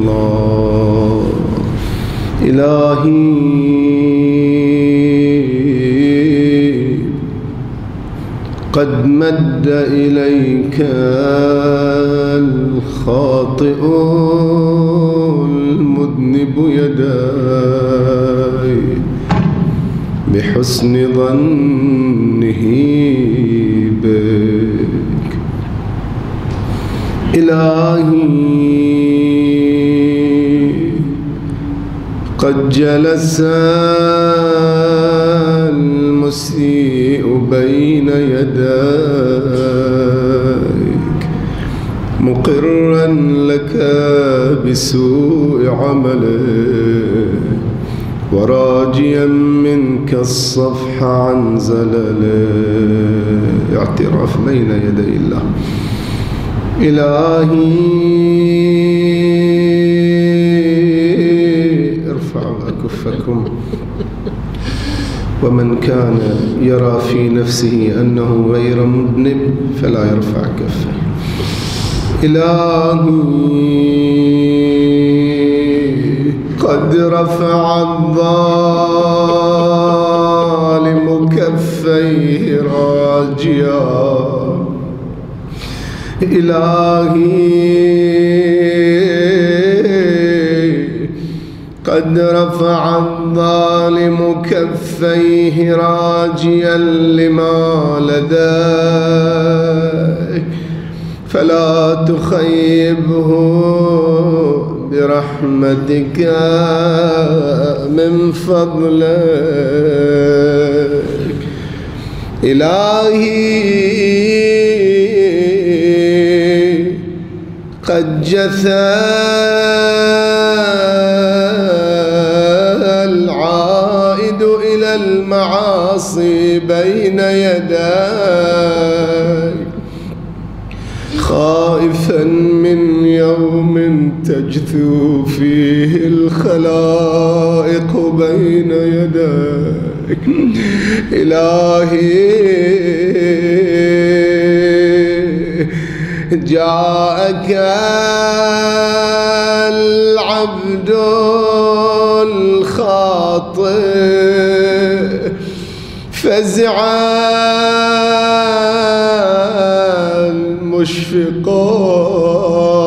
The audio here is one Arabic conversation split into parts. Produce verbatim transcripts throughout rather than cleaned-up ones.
الله. إلهي قد مد إليك الخاطئ المذنب يداي بحسن ظنه بك. إلهي قد جلس المسيء بين يديك مقرا لك بسوء عمله وراجيا منك الصفح عن زلله. اعتراف بين يدي الله. إلهي ارفعوا أكفكم. ومن كان يرى في نفسه أنه غير مذنب فلا يرفع كفه. إلهي قد رفع الظالم كفيه راجيا. إلهي قد رفع الظالم كفيه راجيا لما لديك فلا تخيبه برحمتك من فضلك. إلهي قد جثى العائد إلى المعاصي بين يديك خائفا من يوم تجثو فيه الخلائق بين يديك. إلهي جاءك العبد الخاطئ فزعا مشفقا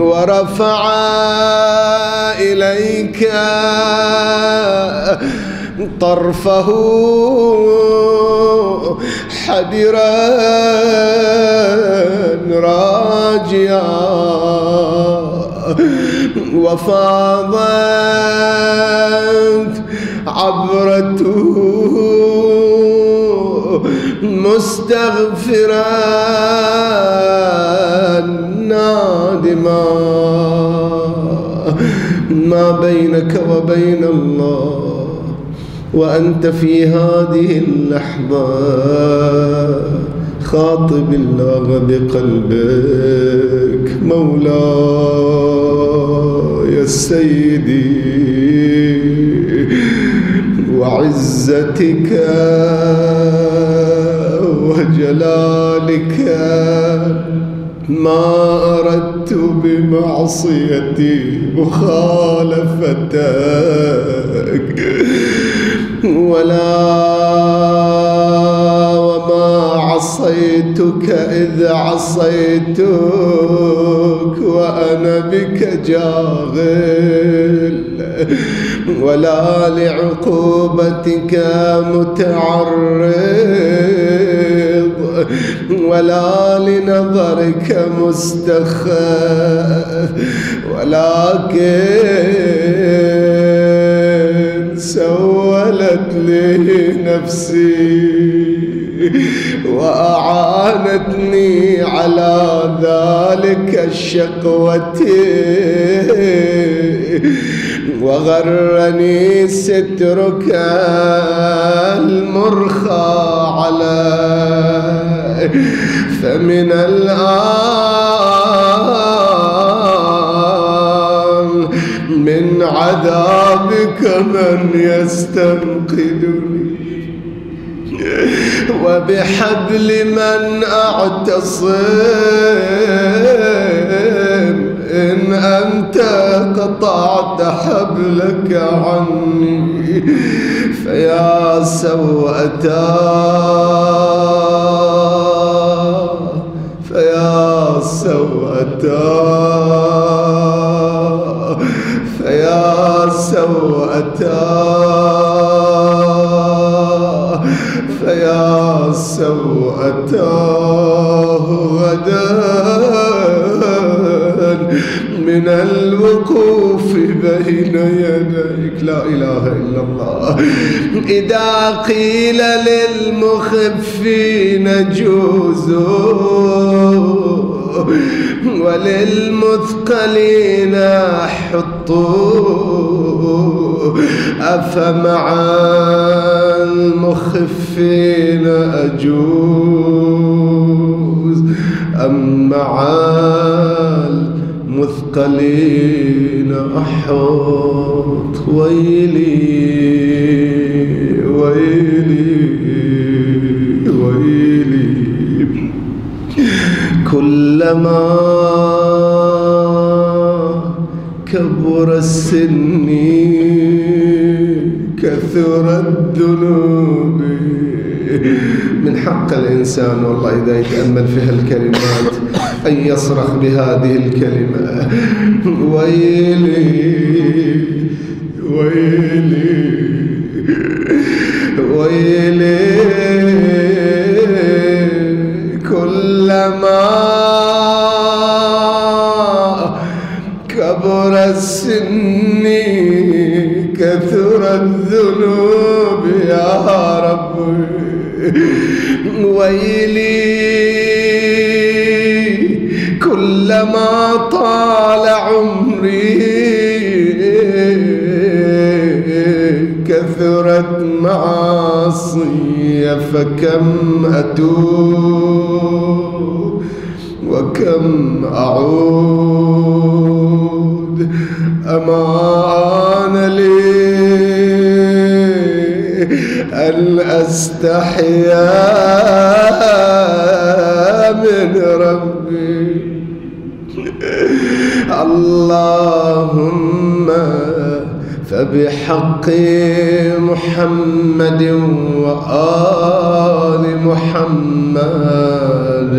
ورفع إليك طرفه حذرا راجيا وفاضت عبرته مستغفرا نادما. ما بينك وبين الله وأنت في هذه اللحظة خاطب الله بقلبك. مولاي سيدي وعزتك وجلالك ما أردت بمعصيتي مخالفتك ولا وما عصيتك إذ عصيتك وأنا بك جاغل ولا لعقوبتك متعرض ولا لنظرك مستخاف ولكن سولت لي نفسي وأعانتني على ذلك الشقوة وغرني سترك المرخى علي. فمن الآن من عذابك من يستنقذني وبحبل من أعتصم أنت قطعت حبلك عني، فيا سوءة فيا سوءة فيا سوءة فيا سوءة من الوقوف بين يديك. لا إله إلا الله. إذا قيل للمخفين جوزوا وللمثقلين حطوا، أفمع المخفين أجوز أم مع مثقلين أحط؟ ويلي ويلي ويلي، كلما كبر السن كثرت ذنوبي. من حق الإنسان والله إذا يتأمل في هالكلمات أن يصرخ بهذه الكلمة: ويلي ويلي ويلي، كلما كبر السن كثرت ذنوب يا ربي. ويلي كلما طال عمري كثرت معاصي، فكم أتوب وكم أعود، أما أنا لي أن أستحيا من ربي. اللهم فبحق محمد وآل محمد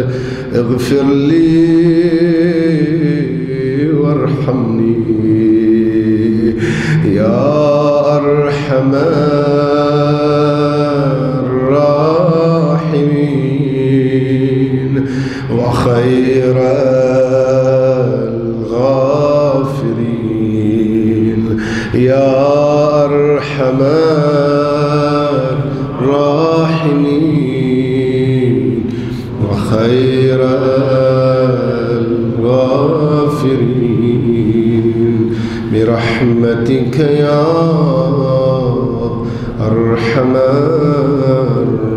اغفر لي وارحمني يا أرحم الراحمين وخير الغافرين يا أرحم الراحمين وخير الغافرين برحمتك يا أرحم الراحمين.